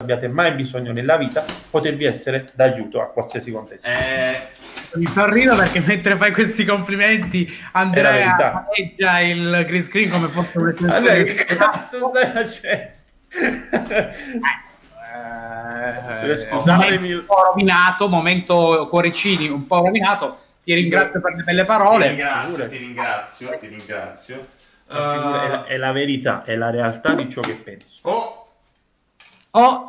abbiate mai bisogno nella vita, potervi essere d'aiuto a qualsiasi contesto. Mi sorrido perché mentre fai questi complimenti Andrea pareggia il green screen come fosse un recensore. Che cazzo stai facendo? Scusatemi, un po' rovinato, momento cuoricini un po' rovinato. Ti ringrazio per le belle parole. Ti ringrazio. È la verità, è la realtà di ciò che penso. Oh,